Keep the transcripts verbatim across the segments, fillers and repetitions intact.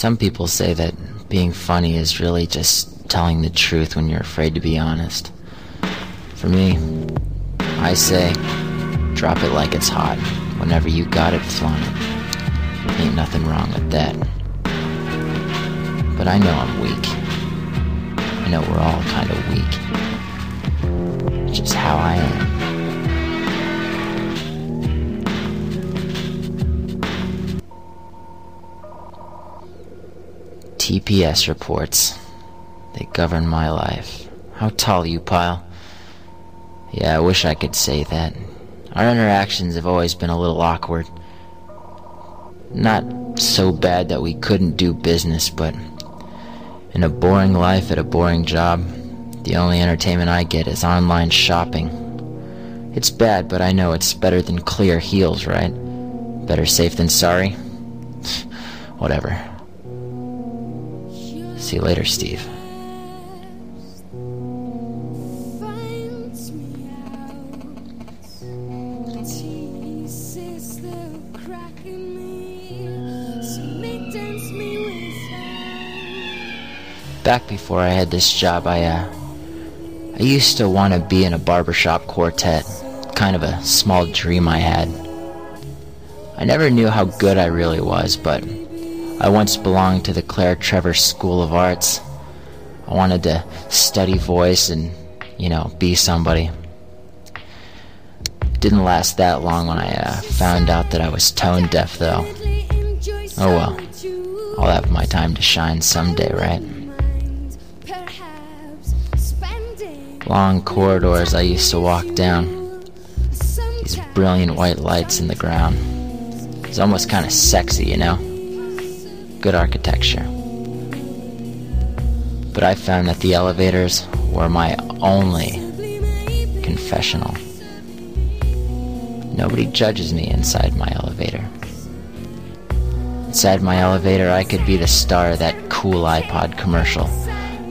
Some people say that being funny is really just telling the truth when you're afraid to be honest. For me, I say, drop it like it's hot. Whenever you got it, flaunt it. Ain't nothing wrong with that. But I know I'm weak. I know we're all kind of weak. It's just how I am. T P S reports. They govern my life. How tall you pile? Yeah, I wish I could say that. Our interactions have always been a little awkward. Not so bad that we couldn't do business, but in a boring life at a boring job, the only entertainment I get is online shopping. It's bad, but I know it's better than clear heels, right? Better safe than sorry? Whatever. See you later, Steve. Back before I had this job, I, uh... I used to want to be in a barbershop quartet. Kind of a small dream I had. I never knew how good I really was, but I once belonged to the Claire Trevor School of Arts. I wanted to study voice and, you know, be somebody. It didn't last that long when I uh, found out that I was tone deaf, though. Oh well, I'll have my time to shine someday, right? Long corridors I used to walk down. These brilliant white lights in the ground. It's almost kind of sexy, you know? Good architecture. But I found that the elevators were my only confessional. Nobody judges me inside my elevator. Inside my elevator, I could be the star of that cool iPod commercial.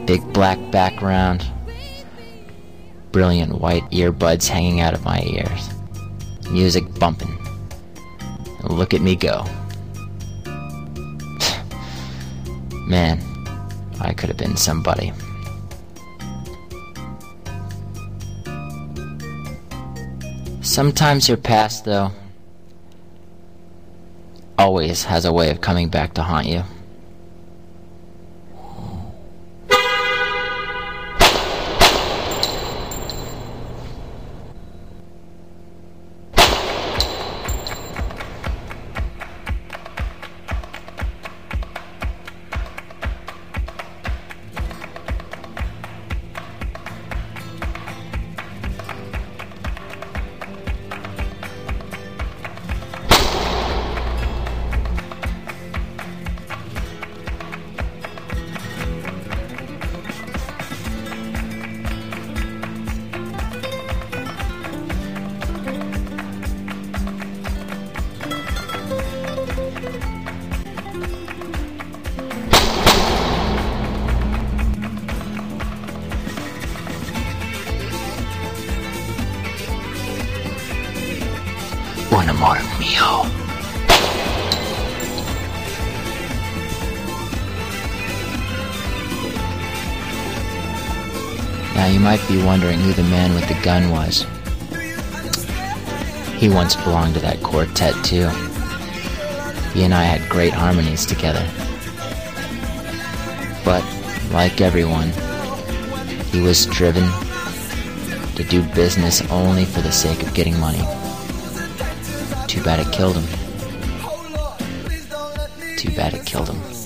Big black background, brilliant white earbuds hanging out of my ears, music bumping. And look at me go. Man, I could have been somebody. Sometimes your past, though, always has a way of coming back to haunt you. Un amor mío. Now you might be wondering who the man with the gun was. He once belonged to that quartet too. He and I had great harmonies together. But, like everyone, he was driven to do business only for the sake of getting money. Too bad it killed him. Too bad it killed him.